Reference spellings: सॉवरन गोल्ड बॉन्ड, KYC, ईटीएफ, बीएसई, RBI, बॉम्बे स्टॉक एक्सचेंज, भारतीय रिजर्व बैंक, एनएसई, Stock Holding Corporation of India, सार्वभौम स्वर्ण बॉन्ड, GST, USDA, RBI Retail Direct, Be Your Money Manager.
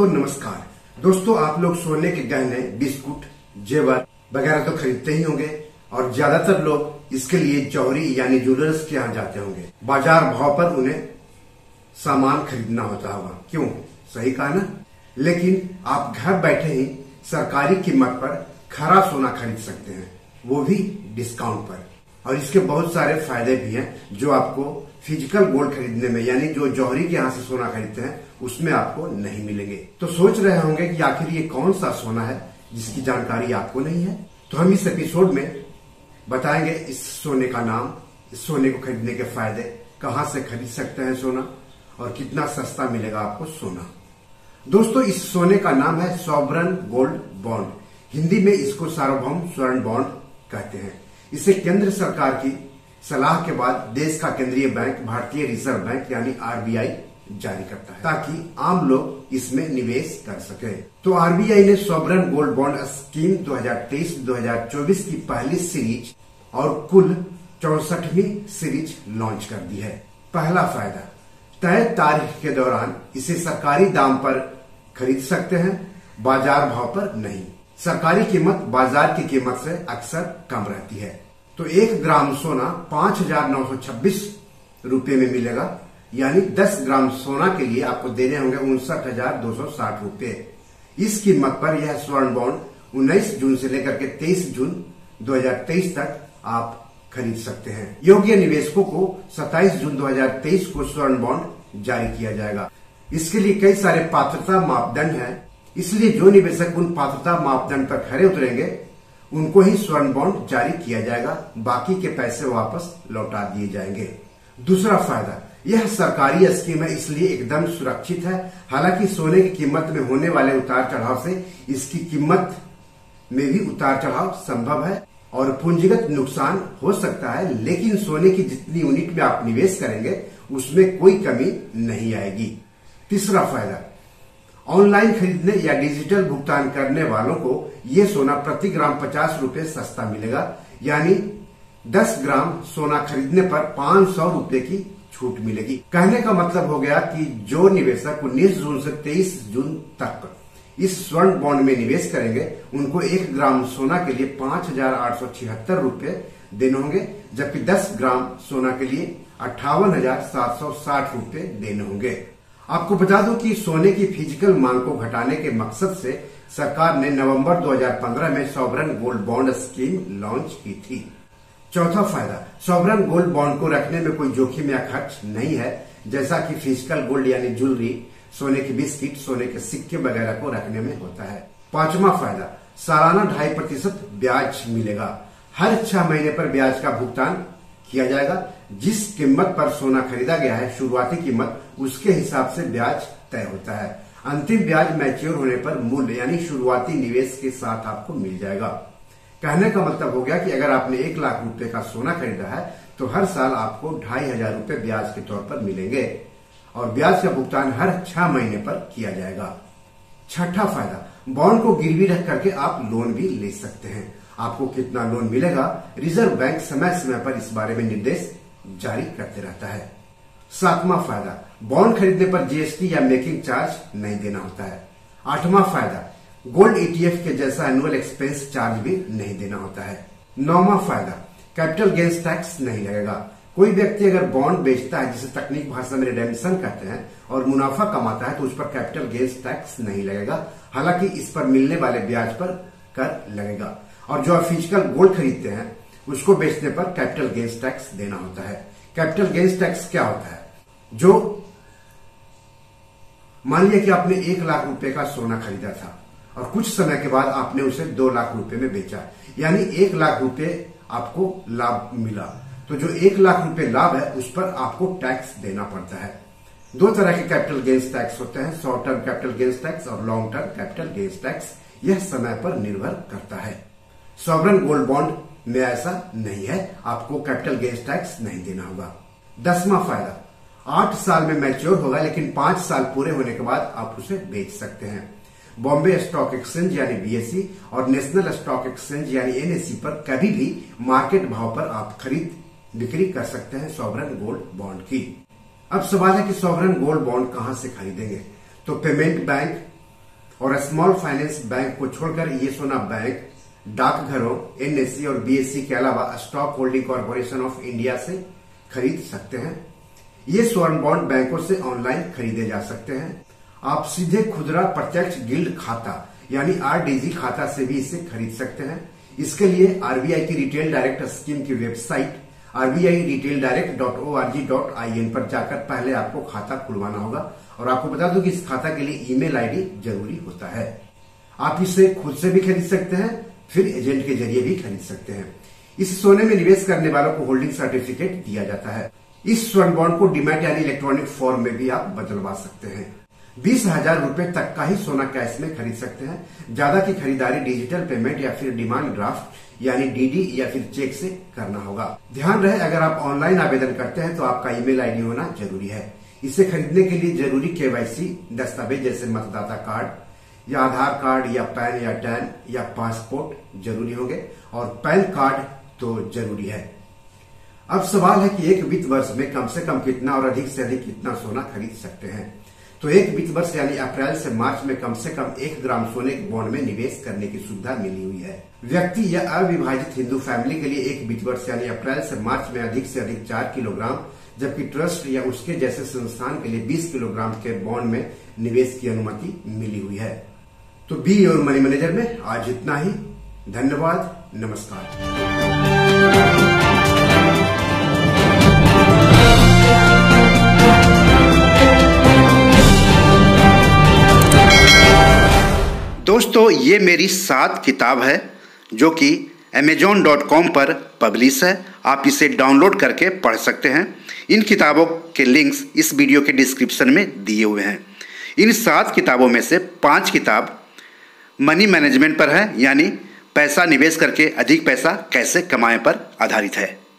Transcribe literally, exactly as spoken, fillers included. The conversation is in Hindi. दोस्तों नमस्कार। दोस्तों आप लोग सोने के गहने, बिस्कुट, जेवर वगैरह तो खरीदते ही होंगे और ज्यादातर लोग इसके लिए जौहरी यानी ज्वेलर्स के यहाँ जाते होंगे। बाजार भाव पर उन्हें सामान खरीदना होता होगा, क्यों? सही कहा ना। लेकिन आप घर बैठे ही सरकारी कीमत पर खरा सोना खरीद सकते हैं, वो भी डिस्काउंट पर। और इसके बहुत सारे फायदे भी हैं जो आपको फिजिकल गोल्ड खरीदने में यानी जो जौहरी के यहाँ से सोना खरीदते हैं उसमें आपको नहीं मिलेंगे। तो सोच रहे होंगे कि आखिर ये कौन सा सोना है जिसकी जानकारी आपको नहीं है, तो हम इस एपिसोड में बताएंगे इस सोने का नाम, इस सोने को खरीदने के फायदे, कहाँ से खरीद सकते हैं सोना और कितना सस्ता मिलेगा आपको सोना। दोस्तों इस सोने का नाम है सॉवरन गोल्ड बॉन्ड, हिंदी में इसको सार्वभौम स्वर्ण बॉन्ड कहते हैं। इसे केंद्र सरकार की सलाह के बाद देश का केंद्रीय बैंक भारतीय रिजर्व बैंक यानी आरबीआई जारी करता है ताकि आम लोग इसमें निवेश कर सके। तो आरबीआई ने सॉवरन गोल्ड बॉन्ड स्कीम दो हज़ार तेईस दो हज़ार चौबीस की पहली सीरीज और कुल चौसठवीं सीरीज लॉन्च कर दी है। पहला फायदा, तय तारीख के दौरान इसे सरकारी दाम पर खरीद सकते हैं, बाजार भाव पर नहीं। सरकारी कीमत बाजार की कीमत से अक्सर कम रहती है। तो एक ग्राम सोना पांच हजार नौ सौ छब्बीस रूपये में मिलेगा, यानी दस ग्राम सोना के लिए आपको देने होंगे उनसठ हजार दो सौ साठ रूपये। इस कीमत पर यह स्वर्ण बॉन्ड उन्नीस जून से लेकर के तेईस जून दो हज़ार तेईस तक आप खरीद सकते हैं। योग्य निवेशकों को सत्ताईस जून दो हज़ार तेईस को स्वर्ण बॉन्ड जारी किया जाएगा। इसके लिए कई सारे पात्रता मापदंड है, इसलिए जो निवेशक उन पात्रता मापदंड पर खरे उतरेंगे उनको ही स्वर्ण बॉन्ड जारी किया जाएगा, बाकी के पैसे वापस लौटा दिए जाएंगे। दूसरा फायदा, यह सरकारी स्कीम है इसलिए एकदम सुरक्षित है। हालांकि सोने की कीमत में होने वाले उतार चढ़ाव से इसकी कीमत में भी उतार चढ़ाव संभव है और पूंजीगत नुकसान हो सकता है, लेकिन सोने की जितनी यूनिट में आप निवेश करेंगे उसमें कोई कमी नहीं आएगी। तीसरा फायदा, ऑनलाइन खरीदने या डिजिटल भुगतान करने वालों को यह सोना प्रति ग्राम पचास रूपये सस्ता मिलेगा, यानी दस ग्राम सोना खरीदने पर पांच सौ रूपये की छूट मिलेगी। कहने का मतलब हो गया कि जो निवेशक उन्नीस जून से तेईस जून तक इस स्वर्ण बॉन्ड में निवेश करेंगे उनको एक ग्राम सोना के लिए पांच हजार आठ सौ छिहत्तर रूपये देने होंगे, जबकि दस ग्राम सोना के लिए अट्ठावन हजार सात सौ साठ रूपये देने होंगे। आपको बता दूं कि सोने की फिजिकल मांग को घटाने के मकसद से सरकार ने नवंबर दो हज़ार पंद्रह में सॉवरन गोल्ड बॉन्ड scheme launch की थी। चौथा फायदा, सॉवरन गोल्ड बॉन्ड को रखने में कोई जोखिम या खर्च नहीं है, जैसा कि फिजिकल गोल्ड यानी ज्वेलरी, सोने के बिस्किट, सोने के सिक्के वगैरह को रखने में होता है। पांचवा फायदा, सालाना ढाई प्रतिशत ब्याज मिलेगा। हर छह महीने पर ब्याज का भुगतान किया जाएगा। जिस कीमत पर सोना खरीदा गया है शुरुआती कीमत, उसके हिसाब से ब्याज तय होता है। अंतिम ब्याज मैच्योर होने पर मूल्य यानी शुरुआती निवेश के साथ आपको मिल जाएगा। कहने का मतलब हो गया कि अगर आपने एक लाख रुपए का सोना खरीदा है तो हर साल आपको ढाई हजार रूपये ब्याज के तौर पर मिलेंगे और ब्याज का भुगतान हर छह महीने पर किया जाएगा। छठा फायदा, बॉन्ड को गिरवी रख करके आप लोन भी ले सकते हैं। आपको कितना लोन मिलेगा रिजर्व बैंक समय समय पर इस बारे में निर्देश जारी करते रहता है। सातवां फायदा, बॉन्ड खरीदने पर जीएसटी या मेकिंग चार्ज नहीं देना होता है। आठवां फायदा, गोल्ड ईटीएफ के जैसा एनुअल एक्सपेंस चार्ज भी नहीं देना होता है। नौवां फायदा, कैपिटल गेन्स टैक्स नहीं लगेगा। कोई व्यक्ति अगर बॉन्ड बेचता है, जिसे तकनीक भाषा में रिडेम्पशन कहते हैं, और मुनाफा कमाता है तो उस पर कैपिटल गेन्स टैक्स नहीं लगेगा। हालांकि इस पर मिलने वाले ब्याज पर कर लगेगा। और जो आप फिजिकल गोल्ड खरीदते हैं उसको बेचने पर कैपिटल गेन्स टैक्स देना होता है। कैपिटल गेन्स टैक्स क्या होता है? जो मान लिया कि आपने एक लाख रुपए का सोना खरीदा था और कुछ समय के बाद आपने उसे दो लाख रुपए में बेचा, यानी एक लाख रुपए आपको लाभ मिला, तो जो एक लाख रुपए लाभ है उस पर आपको टैक्स देना पड़ता है। दो तरह के कैपिटल गेन्स टैक्स होते हैं, short term capital gains tax और long term capital gains tax. यह समय पर निर्भर करता है। सॉवरन गोल्ड बॉन्ड में ऐसा नहीं है, आपको कैपिटल गेन्स टैक्स नहीं देना होगा। दसवां फायदा, आठ साल में मैच्योर होगा, लेकिन पांच साल पूरे होने के बाद आप उसे बेच सकते हैं। बॉम्बे स्टॉक एक्सचेंज यानी बीएसई और नेशनल स्टॉक एक्सचेंज यानी एनएसई पर कभी भी मार्केट भाव पर आप खरीद बिक्री कर सकते हैं सॉवरन गोल्ड बॉन्ड की। अब सवाल है कि सॉवरन गोल्ड बॉन्ड कहाँ से खरीदेंगे? तो पेमेंट बैंक, और स्मॉल फाइनेंस बैंक को छोड़कर ये सोना बैंक डाकघरों, एनएसई और बीएसई के अलावा stock holding corporation of India से खरीद सकते हैं। ये स्वर्ण बॉन्ड बैंकों से ऑनलाइन खरीदे जा सकते हैं। आप सीधे खुदरा प्रत्यक्ष गिल्ड खाता यानी आरडीजी खाता से भी इसे खरीद सकते हैं। इसके लिए आरबीआई की रिटेल डायरेक्ट स्कीम की website RBI retail direct dot O R G dot I N पर जाकर पहले आपको खाता खुलवाना होगा। और आपको बता दूं कि इस खाता के लिए ईमेल आईडी जरूरी होता है। आप इसे खुद से भी खरीद सकते हैं, फिर एजेंट के जरिए भी खरीद सकते हैं। इस सोने में निवेश करने वालों को होल्डिंग सर्टिफिकेट दिया जाता है। इस स्वर्ण बॉन्ड को डीमैट यानी इलेक्ट्रॉनिक फॉर्म में भी आप बदलवा सकते हैं। बीस हजार रूपए तक का ही सोना कैश में खरीद सकते हैं। ज्यादा की खरीदारी डिजिटल पेमेंट या फिर डिमांड ड्राफ्ट यानी डीडी या फिर चेक से करना होगा। ध्यान रहे, अगर आप ऑनलाइन आवेदन करते हैं तो आपका ईमेल आईडी होना जरूरी है। इसे खरीदने के लिए जरूरी केवाईसी दस्तावेज जैसे मतदाता कार्ड या आधार कार्ड या पैन या टैन या पासपोर्ट जरूरी होंगे और पैन कार्ड तो जरूरी है। अब सवाल है कि एक वित्त वर्ष में कम से कम कितना और अधिक से अधिक कितना सोना खरीद सकते हैं। तो एक वित्त वर्ष यानी अप्रैल से मार्च में कम से कम एक ग्राम सोने के बॉन्ड में निवेश करने की सुविधा मिली हुई है। व्यक्ति या अविभाजित हिंदू फैमिली के लिए एक वित्त वर्ष यानी अप्रैल से मार्च में अधिक से अधिक चार किलोग्राम, जबकि ट्रस्ट या उसके जैसे संस्थान के लिए बीस किलोग्राम के बॉन्ड में निवेश की अनुमति मिली हुई है। तो बी योर मनी मैनेजर में आज इतना ही। धन्यवाद। नमस्कार। दोस्तों, ये मेरी सात किताब है जो कि अमेजॉन डॉट कॉम पर पब्लिश है। आप इसे डाउनलोड करके पढ़ सकते हैं। इन किताबों के लिंक्स इस वीडियो के डिस्क्रिप्शन में दिए हुए हैं। इन सात किताबों में से पांच किताब मनी मैनेजमेंट पर है, यानी पैसा निवेश करके अधिक पैसा कैसे कमाएं पर आधारित है।